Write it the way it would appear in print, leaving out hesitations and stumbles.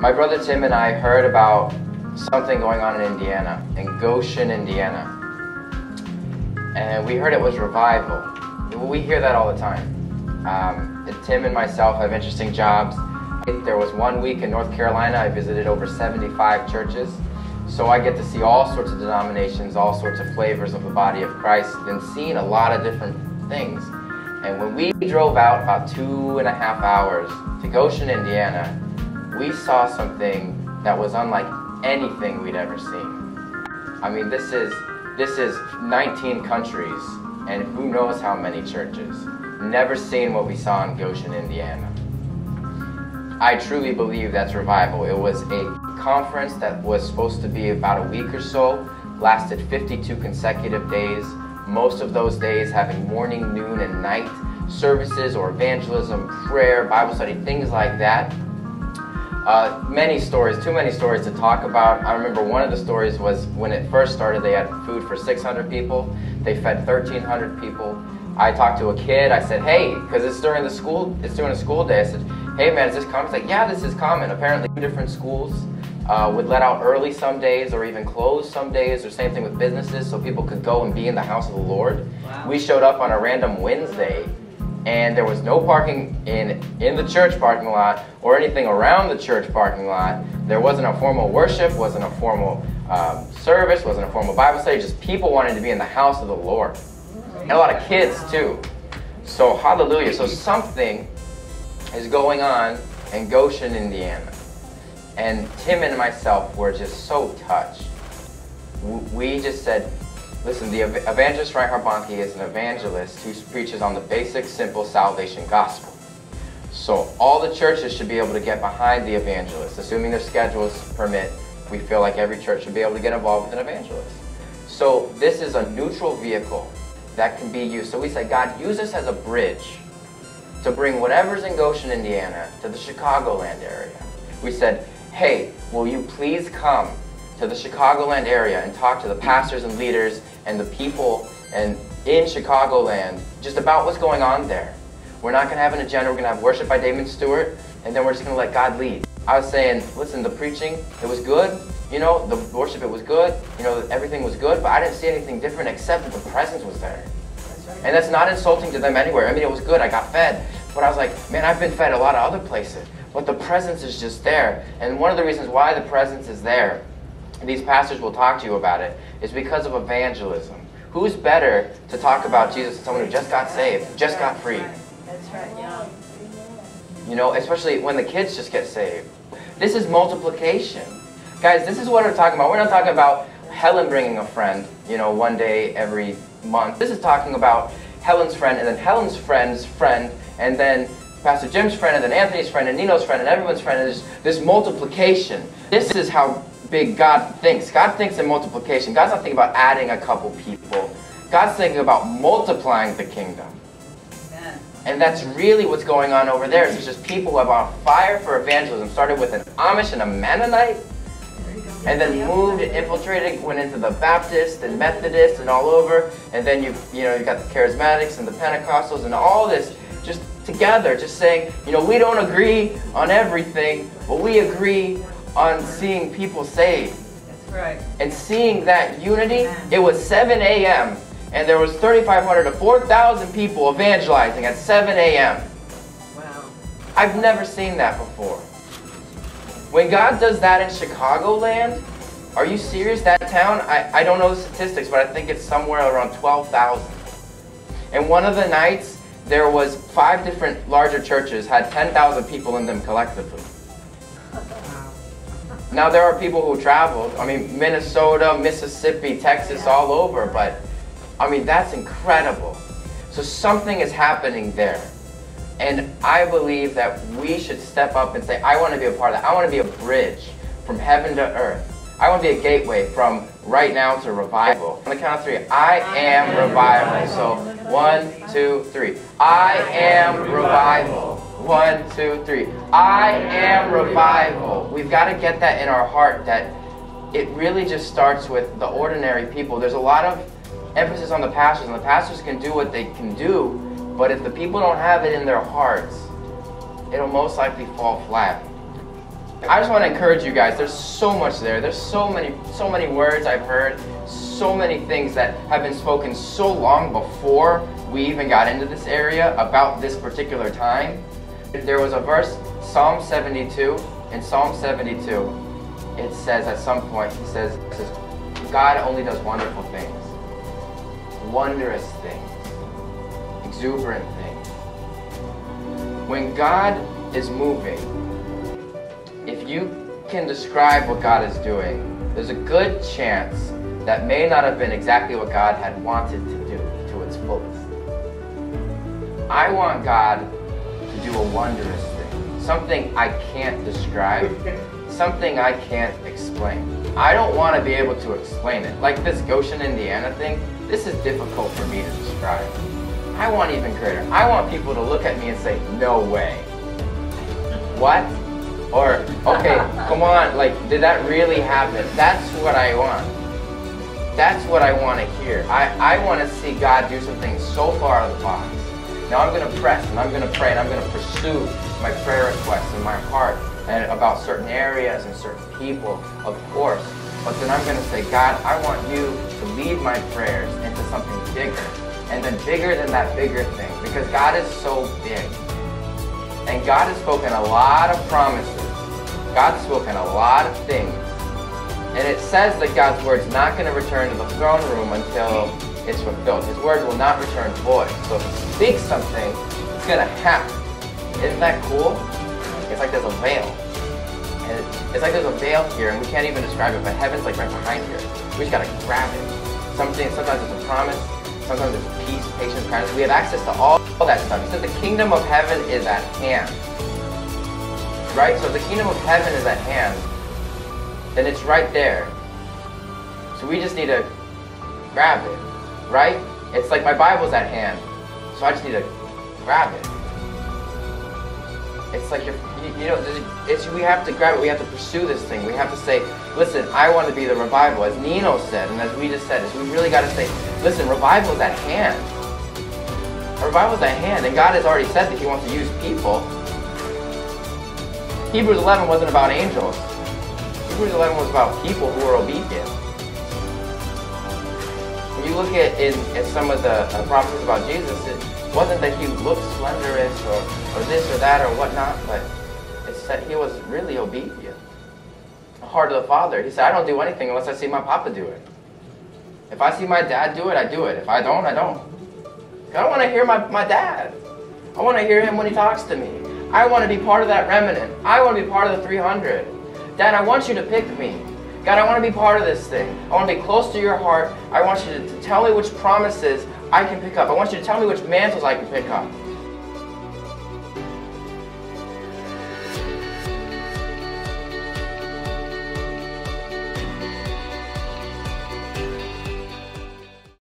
My brother Tim and I heard about something going on in Indiana, in Goshen, Indiana. And we heard it was revival. We hear that all the time. And Tim and myself have interesting jobs. There was one week in North Carolina, I visited over 75 churches. So I get to see all sorts of denominations, all sorts of flavors of the body of Christ, and seen a lot of different things. And when we drove out about 2.5 hours to Goshen, Indiana, we saw something that was unlike anything we'd ever seen. I mean, this is 19 countries and who knows how many churches. Never seen what we saw in Goshen, Indiana. I truly believe that's revival. It was a conference that was supposed to be about a week or so, lasted 52 consecutive days, most of those days having morning, noon, and night services or evangelism, prayer, Bible study, things like that. Many stories, too many stories to talk about. I remember one of the stories was when it first started, they had food for 600 people. They fed 1,300 people. I talked to a kid. I said, hey, because it's during a school day. I said, hey, man, is this common? He's like, yeah, this is common. Apparently, two different schools would let out early some days or even close some days, or same thing with businesses, so people could go and be in the house of the Lord. Wow. We showed up on a random Wednesday, and there was no parking in the church parking lot or anything around the church parking lot. There wasn't a formal worship, wasn't a formal service, wasn't a formal Bible study, just people wanted to be in the house of the Lord. And a lot of kids too. So hallelujah. So something is going on in Goshen, Indiana. And Tim and myself were just so touched. We just said, listen, the evangelist Reinhard Bonnke is an evangelist who preaches on the basic, simple salvation gospel. So all the churches should be able to get behind the evangelist. Assuming their schedules permit, we feel like every church should be able to get involved with an evangelist. So this is a neutral vehicle that can be used. So we said, God, use this as a bridge to bring whatever's in Goshen, Indiana to the Chicagoland area. We said, hey, will you please come to the Chicagoland area and talk to the pastors and leaders and the people and in Chicagoland just about what's going on there. We're not going to have an agenda. We're going to have worship by Damon Stewart, and then we're just going to let God lead. I was saying, listen, the preaching, it was good. You know, the worship, it was good. You know, everything was good, but I didn't see anything different except that the presence was there. And that's not insulting to them anywhere. I mean, it was good. I got fed. But I was like, man, I've been fed a lot of other places. But the presence is just there. And one of the reasons why the presence is there, and these pastors will talk to you about it, is because of evangelism. Who's better to talk about Jesus than someone who just got saved, just got free? That's right, yeah. You know, especially when the kids just get saved. This is multiplication. Guys, this is what we're talking about. We're not talking about Helen bringing a friend, you know, one day every month. This is talking about Helen's friend, and then Helen's friend's friend, and then Pastor Jim's friend, and then Anthony's friend, and Nino's friend, and everyone's friend. There's this multiplication. This is how big God thinks. God thinks in multiplication. God's not thinking about adding a couple people. God's thinking about multiplying the kingdom. Amen. And that's really what's going on over there. It's just people who have on fire for evangelism. Started with an Amish and a Mennonite, and then moved and infiltrated, went into the Baptist and Methodist and all over. And then you've got the Charismatics and the Pentecostals and all this just together, just saying, you know, we don't agree on everything, but we agree on seeing people saved. That's right. And seeing that unity. Amen. It was 7 a.m. and there was 3,500 to 4,000 people evangelizing at 7 a.m. Wow. I've never seen that before. When God does that in Chicagoland, are you serious? That town, I don't know the statistics, but I think it's somewhere around 12,000. And one of the nights, there was 5 different larger churches had 10,000 people in them collectively. Now there are people who traveled, I mean, Minnesota, Mississippi, Texas, all over, but I mean, that's incredible. So something is happening there. And I believe that we should step up and say, I want to be a part of that. I want to be a bridge from heaven to earth. I want to be a gateway from right now to revival. On the count of 3, I am revival. So 1, 2, 3. I am revival. 1, 2, 3. I am revival. We've got to get that in our heart, that it really just starts with the ordinary people. There's a lot of emphasis on the pastors, and the pastors can do what they can do, but if the people don't have it in their hearts, it'll most likely fall flat. I just want to encourage you guys. There's so much there. There's so many words I've heard, so many things that have been spoken so long before we even got into this area about this particular time. There was a verse, Psalm 72. In Psalm 72, it says at some point, he says, God only does wonderful things, wondrous things, exuberant things. When God is moving, if you can describe what God is doing, there's a good chance that may not have been exactly what God had wanted to do to its fullest. I want God to do a wondrous thing, something I can't describe, something I can't explain. I don't want to be able to explain it. Like this Goshen, Indiana thing, this is difficult for me to describe. I want even greater. I want people to look at me and say, no way. What? Or, okay, come on, like, did that really happen? That's what I want. That's what I want to hear. I want to see God do something so far out of the box. Now I'm going to press, and I'm going to pray, and I'm going to pursue my prayer requests in my heart and about certain areas and certain people, of course. But then I'm going to say, God, I want you to lead my prayers into something bigger. And then bigger than that bigger thing, because God is so big. And God has spoken a lot of promises. God's spoken a lot of things. And it says that God's word's not going to return to the throne room until it's fulfilled. His word will not return void. So if he speaks something, it's going to happen. Isn't that cool? It's like there's a veil. And it's like there's a veil here, and we can't even describe it, but heaven's like right behind here. We just got to grab it. Sometimes it's a promise. Sometimes it's peace, patience, kindness. We have access to all that stuff. He said the kingdom of heaven is at hand. Right? So if the kingdom of heaven is at hand, then it's right there. So we just need to grab it. Right? It's like my Bible's at hand. So I just need to grab it. It's like, we have to grab it. We have to pursue this thing. We have to say, listen, I want to be the revival. As Nino said, and as we just said, we really got to say, listen, revival is at hand. Revival is at hand, and God has already said that he wants to use people. Hebrews 11 wasn't about angels. Hebrews 11 was about people who were obedient. When you look at some of the prophecies about Jesus, it wasn't that he looked slenderous or this or that or whatnot, but it's that he was really obedient. The heart of the Father. He said, I don't do anything unless I see my Papa do it. If I see my dad do it, I do it. If I don't, I don't. I want to hear my dad. I want to hear him when he talks to me. I want to be part of that remnant. I want to be part of the 300. Dad, I want you to pick me. God, I want to be part of this thing. I want to be close to your heart. I want you to tell me which promises I can pick up. I want you to tell me which mantles I can pick up.